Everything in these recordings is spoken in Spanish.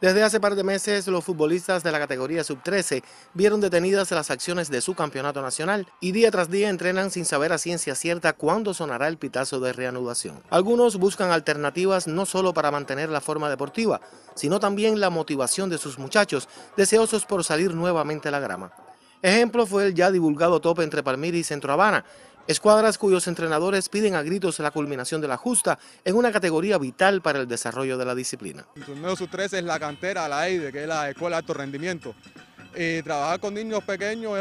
Desde hace par de meses, los futbolistas de la categoría sub-13 vieron detenidas las acciones de su campeonato nacional y día tras día entrenan sin saber a ciencia cierta cuándo sonará el pitazo de reanudación. Algunos buscan alternativas no solo para mantener la forma deportiva, sino también la motivación de sus muchachos, deseosos por salir nuevamente a la grama. Ejemplo fue el ya divulgado tope entre Palmira y Centro Habana, escuadras cuyos entrenadores piden a gritos la culminación de la justa en una categoría vital para el desarrollo de la disciplina. El torneo sub-13 es la cantera, la EIDE, que es la escuela de alto rendimiento. Y trabajar con niños pequeños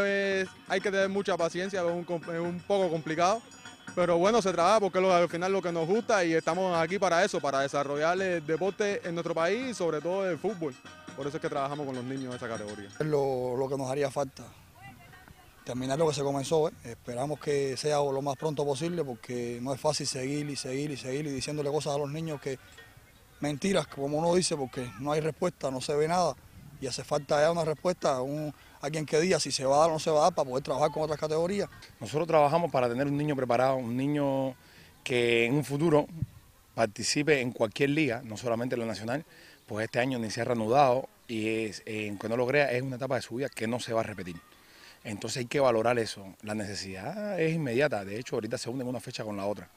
hay que tener mucha paciencia, es un poco complicado. Pero bueno, se trabaja porque al final lo que nos gusta y estamos aquí para eso, para desarrollar el deporte en nuestro país y sobre todo el fútbol. Por eso es que trabajamos con los niños en esta categoría. Lo que nos haría falta. Terminar lo que se comenzó, esperamos que sea lo más pronto posible porque no es fácil seguir y diciéndole cosas a los niños que mentiras, como uno dice, porque no hay respuesta, no se ve nada y hace falta ya una respuesta, a quien que diga si se va a dar o no se va a dar para poder trabajar con otras categorías. Nosotros trabajamos para tener un niño preparado, un niño que en un futuro participe en cualquier liga, no solamente en la nacional, pues este año ni se ha reanudado y aunque no lo crea, es una etapa de su vida que no se va a repetir. Entonces hay que valorar eso. La necesidad es inmediata. De hecho, ahorita se unen una fecha con la otra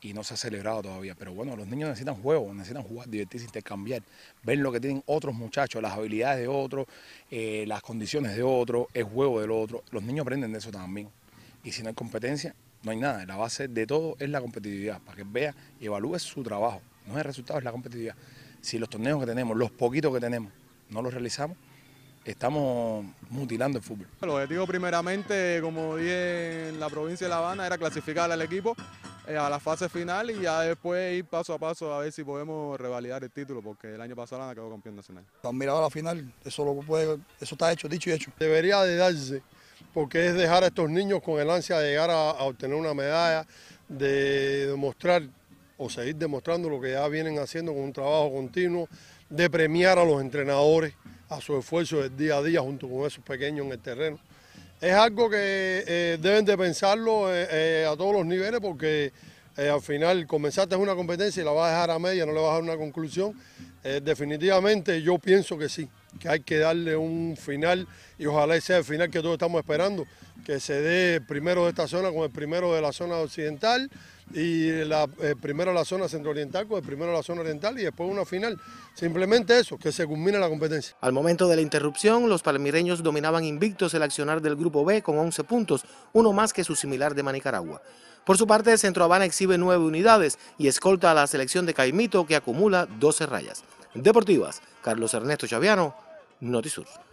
y no se ha celebrado todavía. Pero bueno, los niños necesitan juegos, necesitan jugar, divertirse, intercambiar, ver lo que tienen otros muchachos, las habilidades de otros, las condiciones de otros, el juego del otro. Los niños aprenden de eso también. Y si no hay competencia, no hay nada. La base de todo es la competitividad, para que vea y evalúe su trabajo. No es el resultado, es la competitividad. Si los torneos que tenemos, los poquitos que tenemos, no los realizamos, estamos mutilando el fútbol. El objetivo primeramente, como dije en la provincia de La Habana, era clasificar al equipo a la fase final y ya después ir paso a paso a ver si podemos revalidar el título, porque el año pasado Habana quedó campeón nacional. Han mirado a la final, eso está hecho, dicho y hecho. Debería de darse, porque es dejar a estos niños con el ansia de llegar a obtener una medalla, de demostrar o seguir demostrando lo que ya vienen haciendo con un trabajo continuo, de premiar a los entrenadores, a su esfuerzo del día a día junto con esos pequeños en el terreno. Es algo que deben de pensarlo a todos los niveles porque al final comenzaste una competencia y la vas a dejar a media, no le vas a dar una conclusión. Definitivamente yo pienso que sí, que hay que darle un final y ojalá ese sea el final que todos estamos esperando, que se dé el primero de esta zona con el primero de la zona occidental y el primero de la zona centrooriental con el primero de la zona oriental y después una final. Simplemente eso, que se culmine la competencia. Al momento de la interrupción, los palmireños dominaban invictos el accionar del Grupo B con 11 puntos, uno más que su similar de Manicaragua. Por su parte, Centro Habana exhibe 9 unidades y escolta a la selección de Caimito que acumula 12 rayas. Deportivas, Carlos Ernesto Chaviano, Notisur.